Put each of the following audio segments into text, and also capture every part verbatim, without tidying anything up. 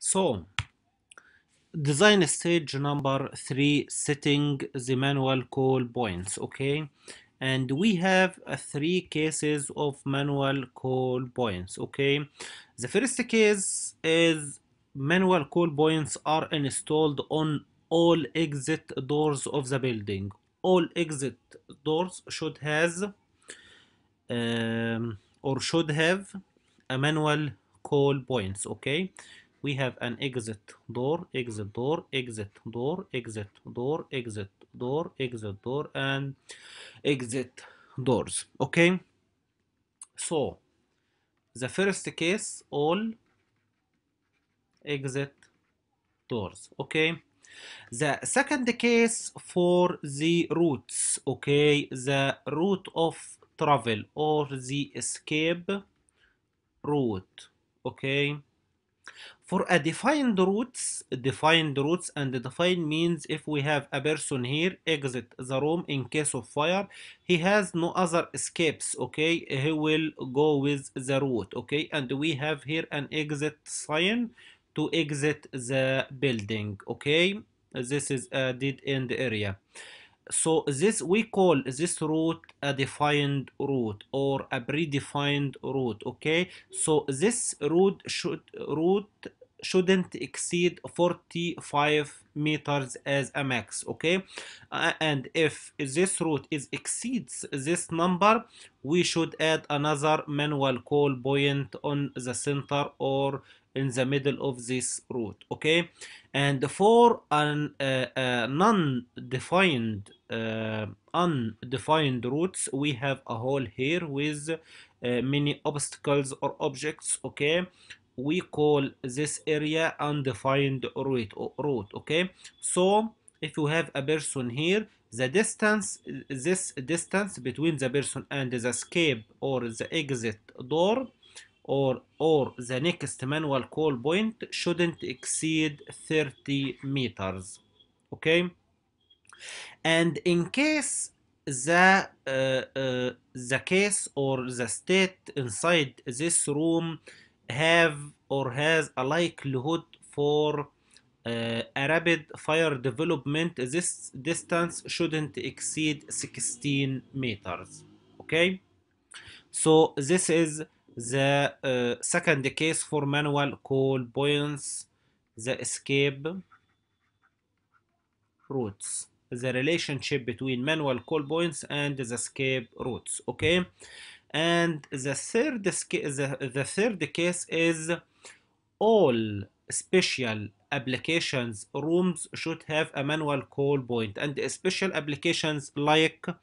So, design stage number three, setting the manual call points. Okay, and we have uh, three cases of manual call points. Okay, the first case is manual call points are installed on all exit doors of the building. All exit doors should has um, or should have a manual call points. Okay, we have an exit door, exit door, exit door, exit door, exit door, exit door, and exit doors. Okay, so the first case, all exit doors. Okay, the second case for the routes. Okay, the route of travel or the escape route. Okay, for a defined routes, defined routes, and defined means if we have a person here exit the room in case of fire, he has no other escapes. Okay, he will go with the route. Okay, and we have here an exit sign to exit the building. Okay, this is a dead end area. So this, we call this route a defined route or a predefined route. Okay, so this route should route shouldn't exceed forty-five meters as a max. Okay, uh, and if this route is exceeds this number, we should add another manual call point on the center or in the middle of this route. Okay, and for an uh, uh, non-defined uh, undefined routes, we have a hole here with uh, many obstacles or objects. Okay, we call this area undefined route, route. Okay, so if you have a person here, the distance, this distance between the person and the escape or the exit door or or the next manual call point shouldn't exceed thirty meters. Okay, and in case the uh, uh, the case or the state inside this room have or has a likelihood for uh, a rapid fire development, this distance shouldn't exceed sixteen meters. Okay, so this is the uh, second case for manual call points, the escape routes, the relationship between manual call points and the escape routes. Okay, and the third, the, the third case is all special applications rooms should have a manual call point, and special applications like uh,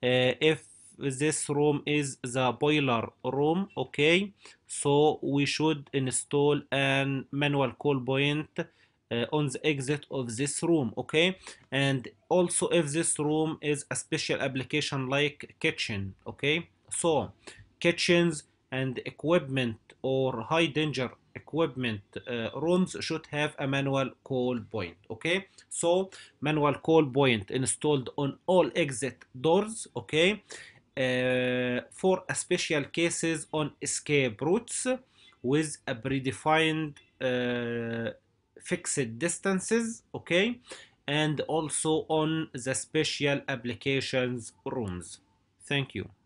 if this room is the boiler room. Okay, so we should install an manual call point uh, on the exit of this room. Okay, and also if this room is a special application like kitchen. Okay, so kitchens and equipment or high danger equipment uh, rooms should have a manual call point. Okay, so manual call point installed on all exit doors. Okay, Uh, for a special cases on escape routes with a predefined uh, fixed distances. Okay, and also on the special applications rooms. Thank you.